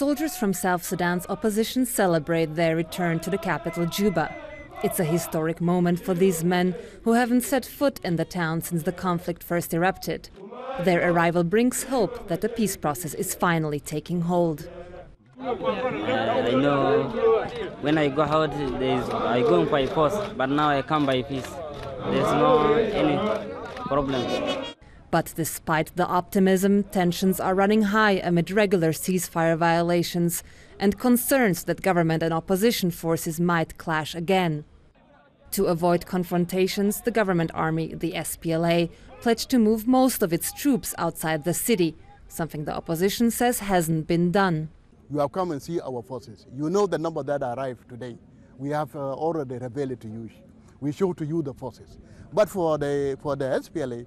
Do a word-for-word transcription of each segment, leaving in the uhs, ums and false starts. soldiers from South Sudan's opposition celebrate their return to the capital, Juba. It's a historic moment for these men who haven't set foot in the town since the conflict first erupted. Their arrival brings hope that the peace process is finally taking hold. Uh, I know when I go out, there's, I go by force, but now I come by peace. There's no any problem. But despite the optimism, tensions are running high amid regular ceasefire violations and concerns that government and opposition forces might clash again. To avoid confrontations, the government army, the S P L A, pledged to move most of its troops outside the city, something the opposition says hasn't been done. You have come and see our forces. You know the number that arrived today. We have uh, already revealed to you. We show to you the forces. But for the, for the S P L A,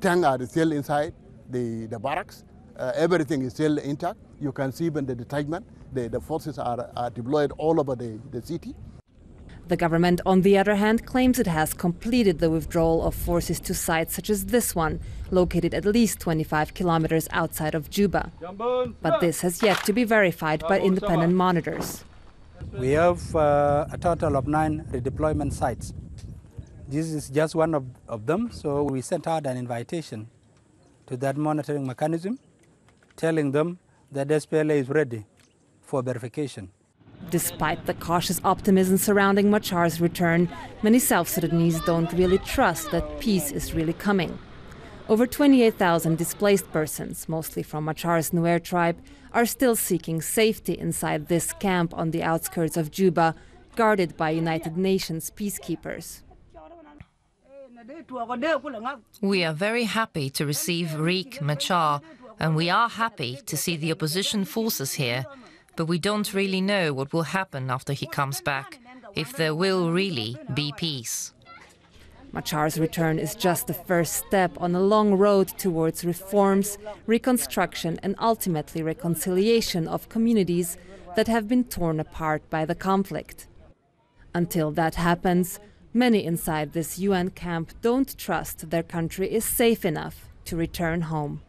tanks are still inside the, the barracks. Uh, everything is still intact. You can see even the detachment. The, the forces are, are deployed all over the, the city. The government, on the other hand, claims it has completed the withdrawal of forces to sites such as this one, located at least twenty-five kilometers outside of Juba. But this has yet to be verified by independent monitors. We have uh, a total of nine redeployment sites. This is just one of, of them, so we sent out an invitation to that monitoring mechanism, telling them that the S P L A is ready for verification. Despite the cautious optimism surrounding Machar's return, many South Sudanese don't really trust that peace is really coming. Over twenty-eight thousand displaced persons, mostly from Machar's Nuer tribe, are still seeking safety inside this camp on the outskirts of Juba, guarded by United Nations peacekeepers. We are very happy to receive Riek Machar, and we are happy to see the opposition forces here. But we don't really know what will happen after he comes back, if there will really be peace. Machar's return is just the first step on a long road towards reforms, reconstruction and ultimately reconciliation of communities that have been torn apart by the conflict. Until that happens, many inside this U N camp don't trust their country is safe enough to return home.